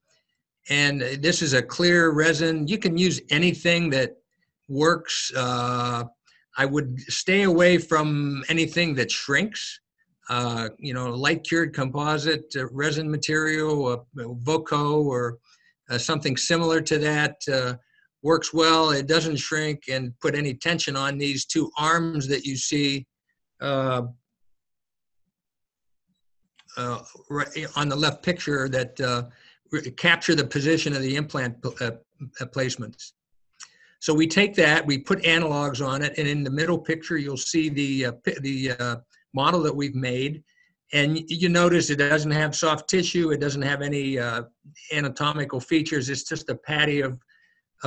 And this is a clear resin. You can use anything that works. I would stay away from anything that shrinks. You know, light cured composite resin material, Voco or something similar to that works well. It doesn't shrink and put any tension on these two arms that you see right on the left picture that capture the position of the implant placements. So we take that, we put analogs on it, and in the middle picture you'll see the model that we've made, and you notice it doesn't have soft tissue, it doesn't have any anatomical features, it's just a patty of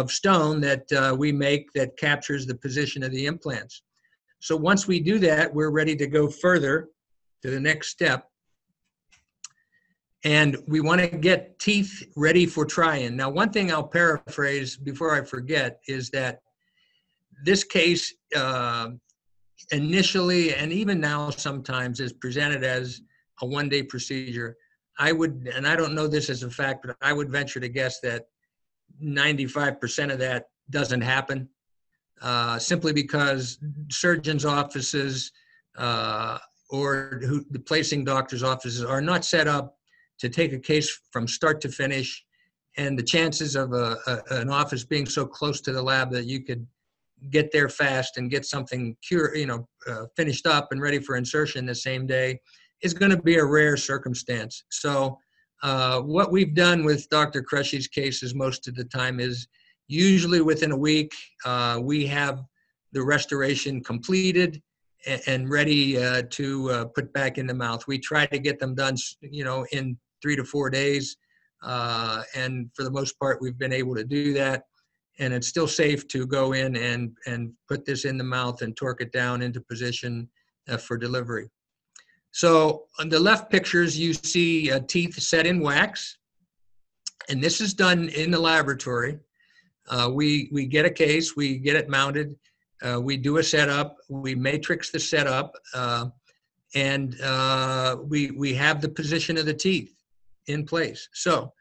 stone that we make that captures the position of the implants. So once we do that, we're ready to go further to the next step. And we want to get teeth ready for try-in. Now, one thing I'll paraphrase before I forget is that this case initially, and even now sometimes, is presented as a one-day procedure. I would, and I don't know this as a fact, but I would venture to guess that 95% of that doesn't happen simply because surgeons' offices or the placing doctors' offices are not set up to take a case from start to finish, and the chances of an office being so close to the lab that you could get there fast and get something finished up and ready for insertion the same day is going to be a rare circumstance. So what we've done with Dr. Quereshy's cases most of the time is usually within a week we have the restoration completed and ready to put back in the mouth. We try to get them done, you know, in 3 to 4 days. And for the most part, we've been able to do that. And it's still safe to go in and put this in the mouth and torque it down into position for delivery. So on the left pictures, you see teeth set in wax. And this is done in the laboratory. We get a case, we get it mounted. We do a setup, we matrix the setup, and we have the position of the teeth in place. So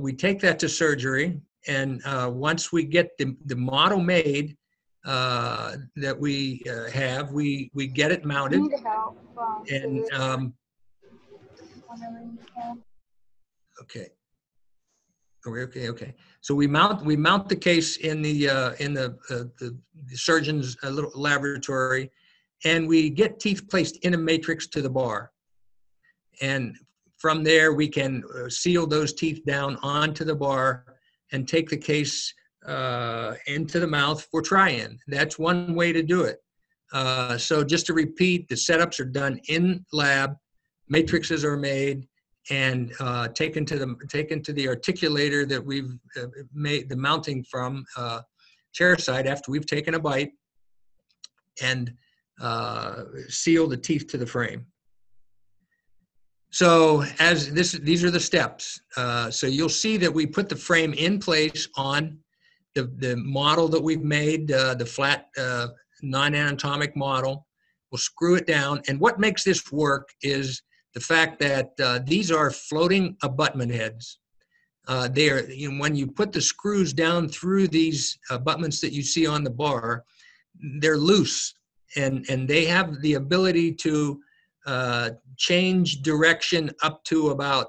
we take that to surgery, and once we get the model made that we have, we get it mounted. And okay. Okay. So we mount the case in the surgeon's little laboratory, and we get teeth placed in a matrix to the bar. And from there, we can seal those teeth down onto the bar and take the case into the mouth for try-in. That's one way to do it. So just to repeat, the setups are done in lab, matrixes are made, and taken to the articulator that we've made the mounting from chairside after we've taken a bite, and seal the teeth to the frame. So as these are the steps. So you'll see that we put the frame in place on the model that we've made, the flat non-anatomic model. We'll screw it down, and what makes this work is the fact that these are floating abutment heads. They are, you know, when you put the screws down through these abutments that you see on the bar, they're loose, and they have the ability to change direction up to about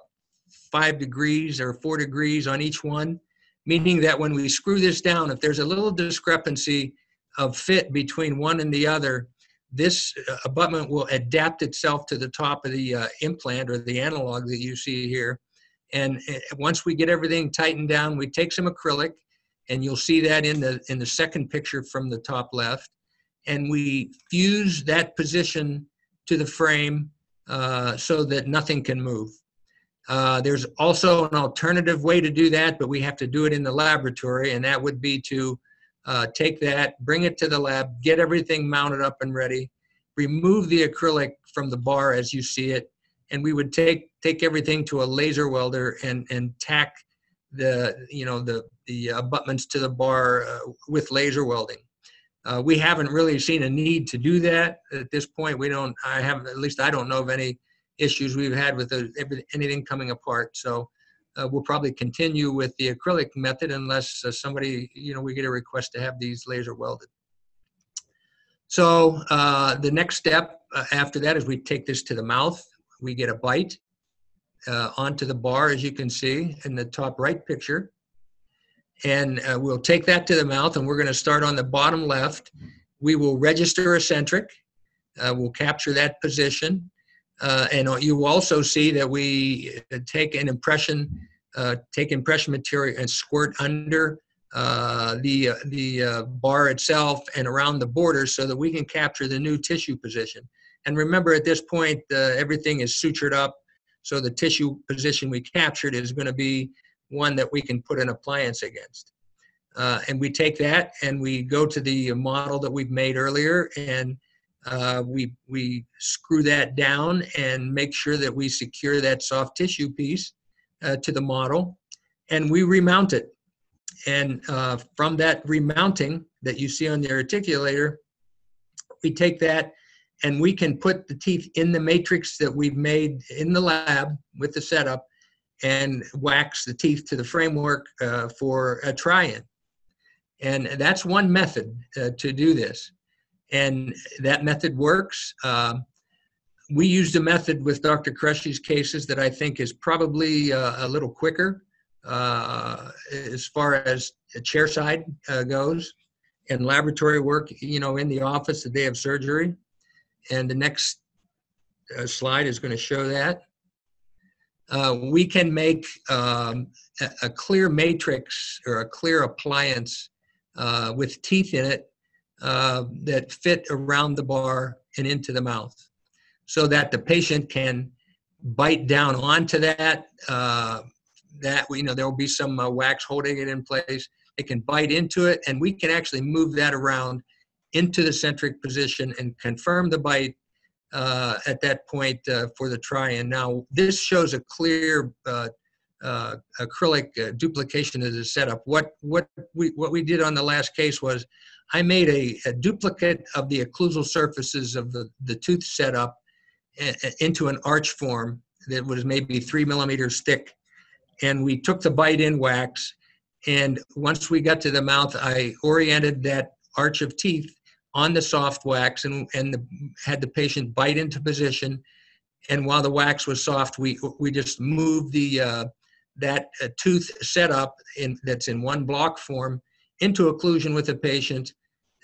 5 degrees or 4 degrees on each one, meaning that when we screw this down, if there's a little discrepancy of fit between one and the other, this abutment will adapt itself to the top of the implant or the analog that you see here. And once we get everything tightened down, we take some acrylic, and you'll see that in the second picture from the top left. And we fuse that position to the frame so that nothing can move. There's also an alternative way to do that, but we have to do it in the laboratory, and that would be to take that, bring it to the lab, get everything mounted up and ready, remove the acrylic from the bar as you see it, and we would take everything to a laser welder and tack the abutments to the bar with laser welding. We haven't really seen a need to do that at this point. I don't know of any issues we've had with anything coming apart. So we'll probably continue with the acrylic method unless somebody, we get a request to have these laser welded. So the next step after that is we take this to the mouth. We get a bite onto the bar, as you can see in the top right picture. And we'll take that to the mouth, and we're going to start on the bottom left. We will register eccentric. We'll capture that position. And you will also see that we take an impression, material and squirt under the bar itself and around the border so that we can capture the new tissue position. And remember, at this point, everything is sutured up, so the tissue position we captured is going to be one that we can put an appliance against. And we take that and we go to the model that we've made earlier, and we screw that down and make sure that we secure that soft tissue piece to the model, and we remount it. And from that remounting that you see on the articulator, we take that and we can put the teeth in the matrix that we've made in the lab with the setup and wax the teeth to the framework for a try-in. And that's one method to do this. And that method works. We used a method with Dr. Quereshy's cases that I think is probably a little quicker as far as chairside goes, and laboratory work, in the office the day of surgery. And the next slide is going to show that. We can make a clear matrix or a clear appliance with teeth in it that fit around the bar and into the mouth so that the patient can bite down onto that. There will be some wax holding it in place. It can bite into it, and we can actually move that around into the centric position and confirm the bite at that point for the try-in. Now, this shows a clear acrylic duplication of the setup. What we did on the last case was I made a duplicate of the occlusal surfaces of the tooth setup into an arch form that was maybe 3 millimeters thick, and we took the bite in wax, and once we got to the mouth, I oriented that arch of teeth on the soft wax and had the patient bite into position. And while the wax was soft, we just moved that tooth setup that's in one block form into occlusion with the patient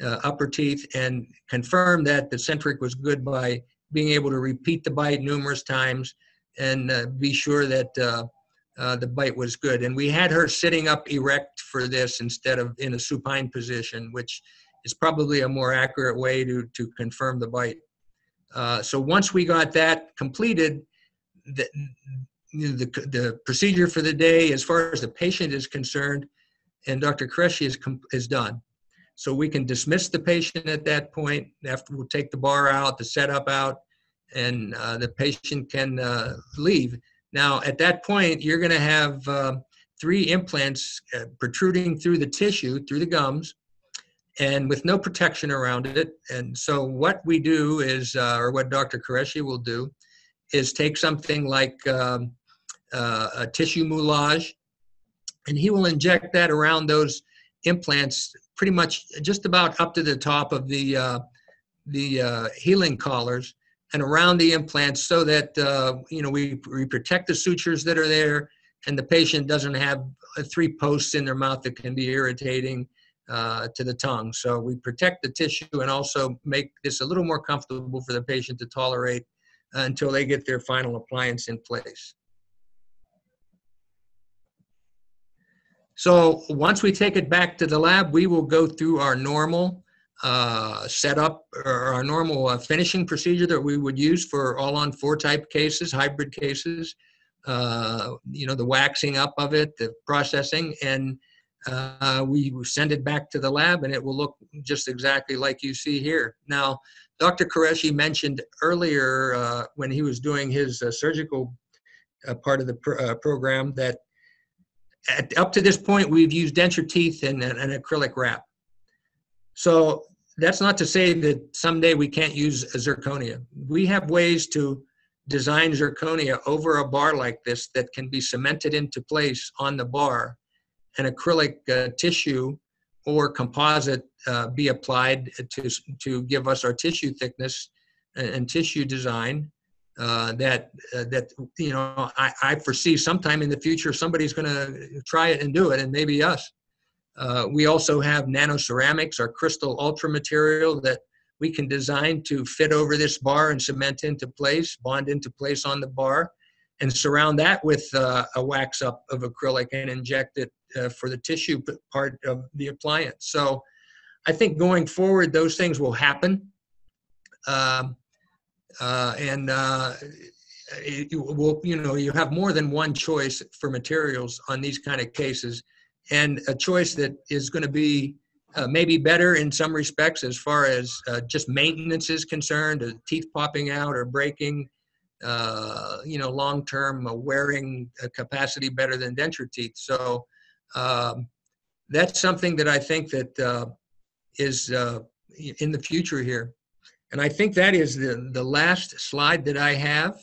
upper teeth and confirmed that the centric was good by being able to repeat the bite numerous times and be sure that the bite was good. And we had her sitting up erect for this instead of in a supine position, which is probably a more accurate way to confirm the bite. So once we got that completed, the procedure for the day, as far as the patient is concerned, and Dr. Qureshi is done. So we can dismiss the patient at that point. After we'll take the bar out, the setup out, and the patient can leave. Now, at that point, you're going to have 3 implants protruding through the tissue, through the gums, and with no protection around it. And so what we do is, or what Dr. Qureshi will do, is take something like a tissue moulage, and he will inject that around those implants pretty much just about up to the top of the healing collars and around the implants so that, we protect the sutures that are there and the patient doesn't have 3 posts in their mouth that can be irritating to the tongue. So we protect the tissue and also make this a little more comfortable for the patient to tolerate until they get their final appliance in place. So once we take it back to the lab, we will go through our normal setup or our normal finishing procedure that we would use for all-on-4 type cases, hybrid cases, the waxing up of it, the processing, and we send it back to the lab, and it will look just exactly like you see here. Now, Dr. Qureshi mentioned earlier when he was doing his surgical part of the program that up to this point, we've used denture teeth and an acrylic wrap. So that's not to say that someday we can't use a zirconia. We have ways to design zirconia over a bar like this that can be cemented into place on the bar, and acrylic tissue or composite be applied to give us our tissue thickness and tissue design that you know, I foresee sometime in the future somebody's going to try it and do it, and maybe us. We also have nanoceramics, our crystal ultra material that we can design to fit over this bar and cement into place, bond into place on the bar, and surround that with a wax up of acrylic and inject it for the tissue part of the appliance. So I think going forward, those things will happen. You know, you have more than one choice for materials on these kind of cases, and a choice that is going to be maybe better in some respects as far as just maintenance is concerned, teeth popping out or breaking, you know, long-term wearing capacity better than denture teeth. So that's something that I think that is in the future here. And I think that is the last slide that I have.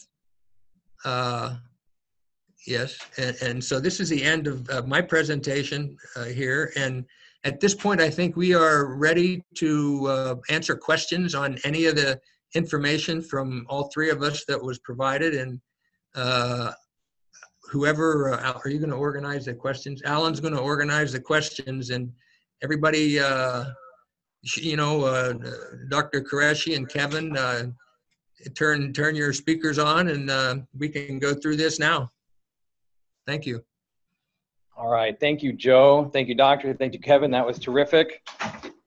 Yes, and so this is the end of my presentation here. And at this point, I think we are ready to answer questions on any of the information from all three of us that was provided. And whoever, are you going to organize the questions? Alan's going to organize the questions, and everybody, you know, Dr. Qureshi and Kevin, turn your speakers on, and we can go through this now. Thank you. All right. Thank you, Joe. Thank you, Doctor. Thank you, Kevin. That was terrific.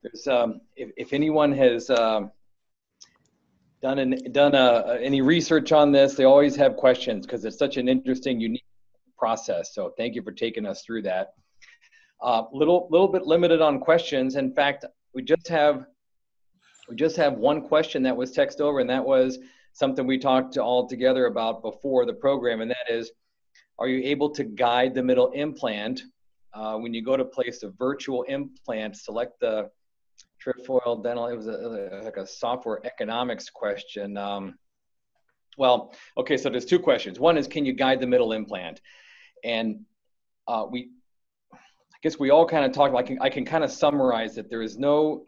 There's, if anyone has done any research on this, they always have questions because it's such an interesting, unique process. So thank you for taking us through that. Little bit limited on questions. In fact, we just have one question that was text over, and that was something we talked all together about before the program, and that is, are you able to guide the middle implant? When you go to place a virtual implant, select the Trefoil Dental, it was like a software economics question. Well, okay, so there's two questions. One is, can you guide the middle implant? And I guess we all kind of talked, I can kind of summarize that there is no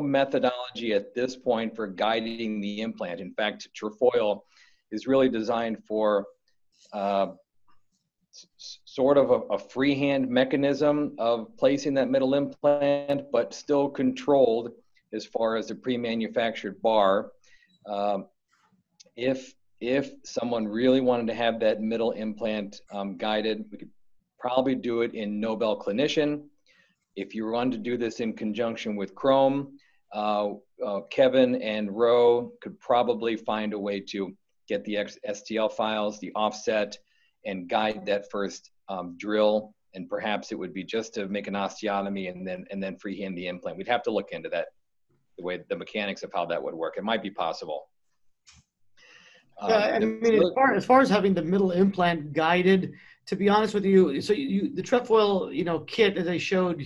methodology at this point for guiding the implant. In fact, Trefoil is really designed for sort of a freehand mechanism of placing that middle implant, but still controlled as far as the pre-manufactured bar. If someone really wanted to have that middle implant guided, we could probably do it in Nobel Clinician. If you want to do this in conjunction with Chrome, Kevin and Roe could probably find a way to get the STL files, the offset, and guide that first drill. And perhaps it would be just to make an osteotomy and then freehand the implant. We'd have to look into that, the way, the mechanics of how that would work. It might be possible. I mean, as far as having the middle implant guided, to be honest with you, so the Trefoil, you know, kit, as I showed,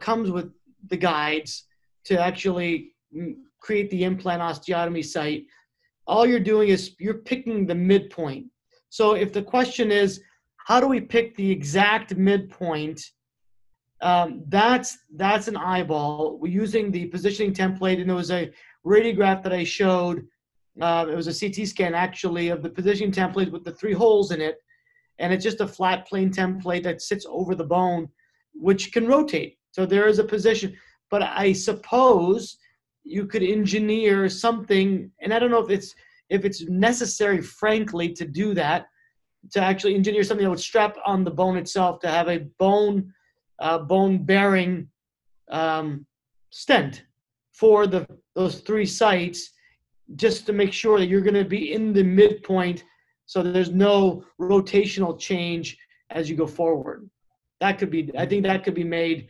comes with the guides to actually create the implant osteotomy site. All you're doing is you're picking the midpoint. So if the question is, how do we pick the exact midpoint? That's an eyeball. We're using the positioning template, and there was a radiograph that I showed. It was a CT scan, actually, of the positioning template with the 3 holes in it. And it's just a flat plane template that sits over the bone, which can rotate. So there is a position. But I suppose you could engineer something, and I don't know if it's necessary, frankly, to do that, to actually engineer something that would strap on the bone itself to have a bone bearing stent for those 3 sites, just to make sure that you're going to be in the midpoint so that there's no rotational change as you go forward. That could be, I think that could be made,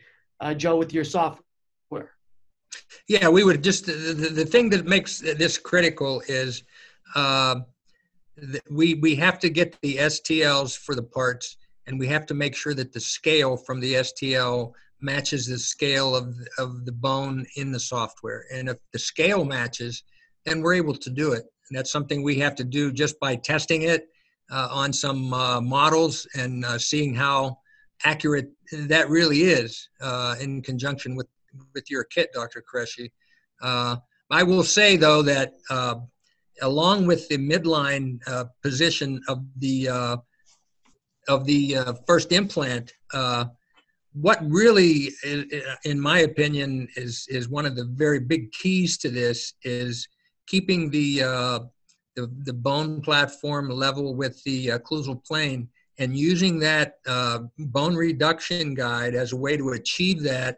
Joe, with your software. Yeah, we would just, the thing that makes this critical is we have to get the STLs for the parts, and we have to make sure that the scale from the STL matches the scale of the bone in the software. And if the scale matches, then we're able to do it. And that's something we have to do just by testing it on some models and seeing how accurate that really is in conjunction with your kit, Dr. Qureshi. I will say, though, that along with the midline position of the first implant, what really, in my opinion, is one of the very big keys to this is keeping the bone platform level with the occlusal plane and using that bone reduction guide as a way to achieve that.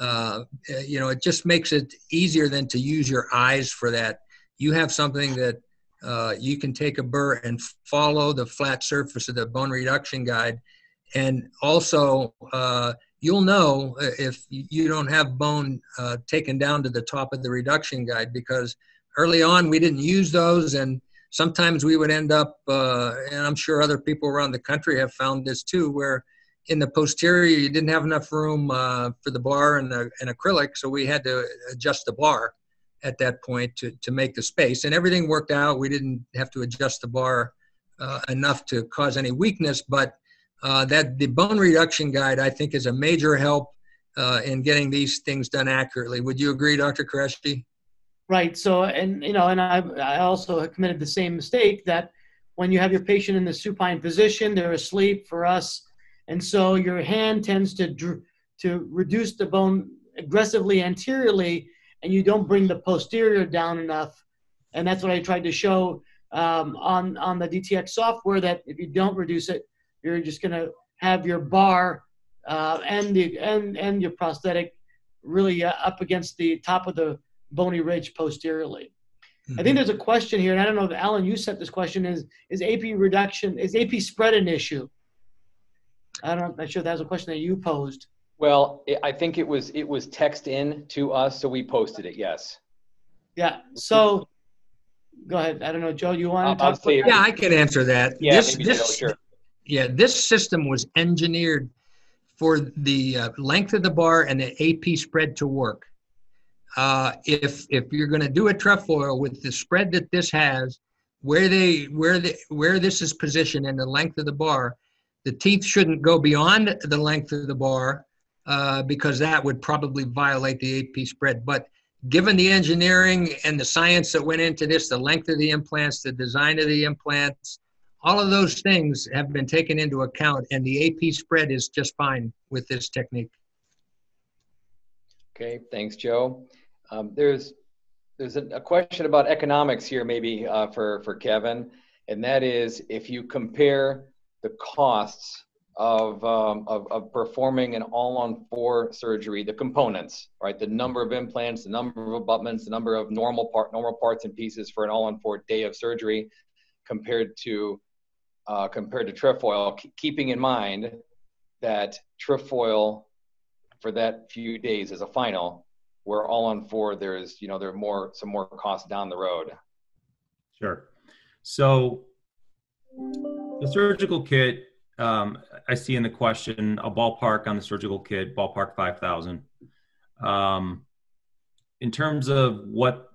You know, it just makes it easier than to use your eyes for that. You have something that you can take a burr and follow the flat surface of the bone reduction guide. And also, you'll know if you don't have bone taken down to the top of the reduction guide, because early on we didn't use those, and sometimes we would end up, and I'm sure other people around the country have found this too, where in the posterior you didn't have enough room for the bar and acrylic, so we had to adjust the bar at that point to make the space. And everything worked out. We didn't have to adjust the bar enough to cause any weakness, but that the bone reduction guide, I think, is a major help in getting these things done accurately. Would you agree, Dr. Qureshi? Right. So, and you know, and I also committed the same mistake that when you have your patient in the supine position, they're asleep for us, and so your hand tends to reduce the bone aggressively anteriorly, and you don't bring the posterior down enough. And that's what I tried to show on the DTX software, that if you don't reduce it, you're just going to have your bar and your prosthetic really up against the top of the bony ridge posteriorly. Mm-hmm. I think there's a question here, and I don't know if Alan, you sent this question, is AP spread an issue? I'm not sure if that was a question that you posed. Well, I think it was text in to us, so we posted it. Yes. Yeah. So, go ahead. I don't know, Joe. You want to talk? Yeah, I can answer that. Yeah, this system was engineered for the length of the bar and the AP spread to work. If you're going to do a trefoil with the spread that this has, where this is positioned and the length of the bar, the teeth shouldn't go beyond the length of the bar. Because that would probably violate the AP spread. But given the engineering and the science that went into this, the length of the implants, the design of the implants, all of those things have been taken into account, and the AP spread is just fine with this technique. Okay, thanks, Joe. There's a question about economics here, maybe for Kevin, and that is if you compare the costs of performing an all-on-4 surgery, the components, right? The number of implants, the number of abutments, the number of normal parts and pieces for an all-on-4 day of surgery, compared to trefoil. Keeping in mind that trefoil for that few days is a final, where all-on-4 there's there are some more costs down the road. Sure. So the surgical kit. I see in the question a ballpark on the surgical kit, ballpark 5,000. In terms of what,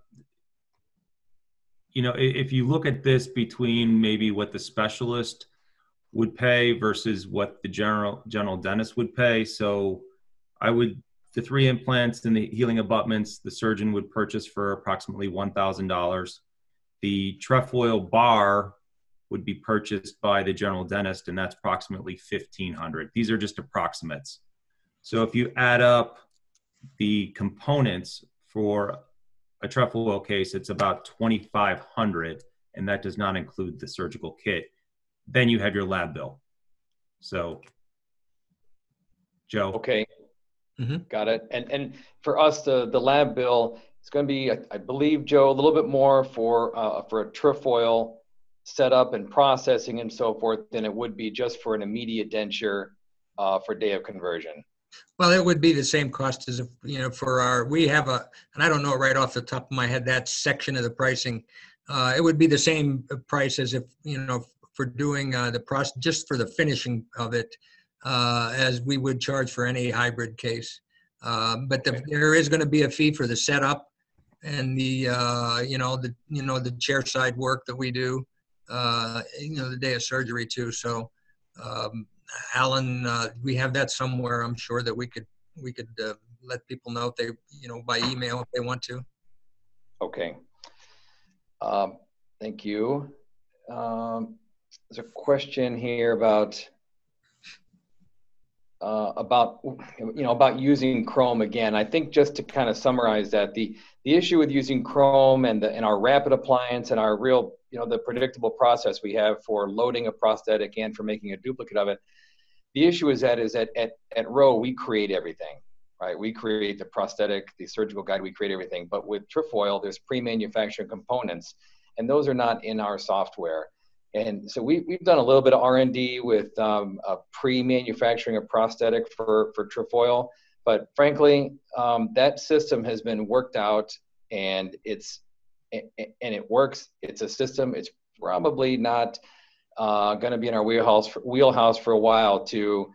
if you look at this between maybe what the specialist would pay versus what the general dentist would pay. So the 3 implants and the healing abutments, the surgeon would purchase for approximately $1,000. The trefoil bar would be purchased by the general dentist, and that's approximately $1,500. These are just approximates. So if you add up the components for a trefoil case, it's about $2,500, and that does not include the surgical kit. Then you have your lab bill. So, Joe. Okay, Got it. And for us, the lab bill is going to be, I believe, Joe, a little bit more for a trefoil setup and processing and so forth than it would be just for an immediate denture for day of conversion. Well, it would be the same cost as if, for we have and I don't know right off the top of my head that section of the pricing. It would be the same price as if, for doing the process, just for the finishing of it, as we would charge for any hybrid case. But there is going to be a fee for the setup and the the chair side work that we do, the day of surgery too. So Alan, we have that somewhere. I'm sure that we could let people know if they, by email if they want to. Okay. Thank you. There's a question here about using Chrome again. I think just to kind of summarize that, the issue with using Chrome and our rapid appliance and our real, the predictable process we have for loading a prosthetic and for making a duplicate of it, the issue is that at Roe, we create everything, right? We create the prosthetic, the surgical guide, we create everything. But with Trefoil, there's pre-manufactured components, and those are not in our software. And so we've done a little bit of R&D with pre-manufacturing a prosthetic for Trefoil. But frankly, that system has been worked out, and it works. It's a system. It's probably not going to be in our wheelhouse for a while to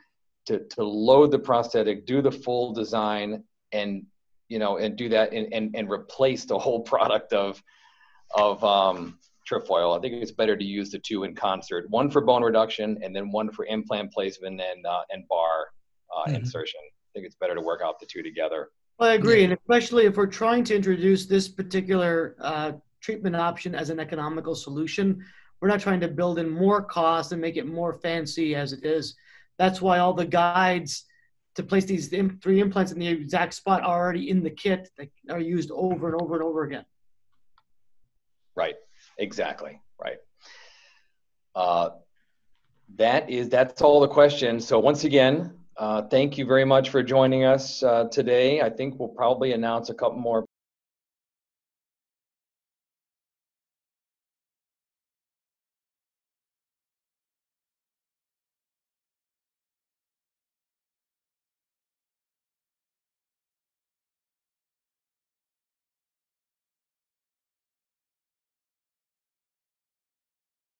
load the prosthetic, do the full design, and do that and replace the whole product of Trefoil. I think it's better to use the two in concert, one for bone reduction and then one for implant placement and bar insertion. I think it's better to work out the two together. Well, I agree, and especially if we're trying to introduce this particular treatment option as an economical solution, we're not trying to build in more costs and make it more fancy as it is. That's why all the guides to place these three implants in the exact spot are already in the kit that are used over and over and over again. Right. Exactly. Right. That's all the questions. So once again, thank you very much for joining us today. I think we'll probably announce a couple more